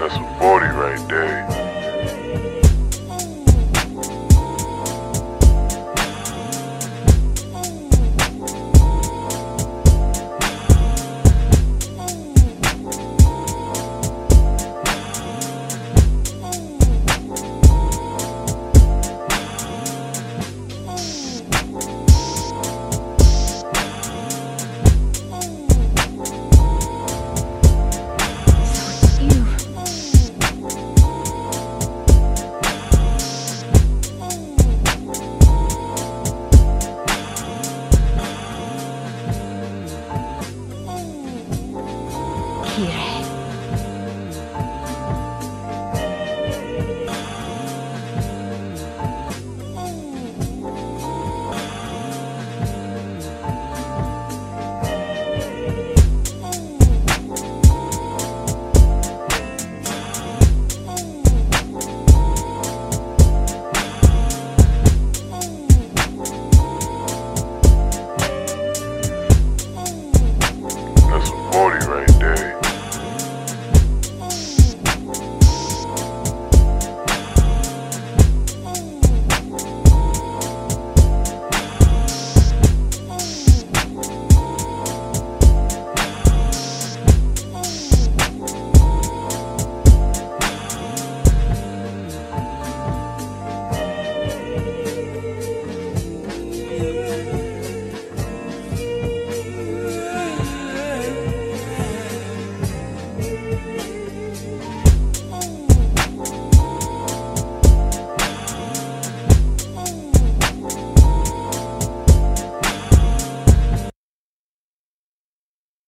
That's a 40 right there.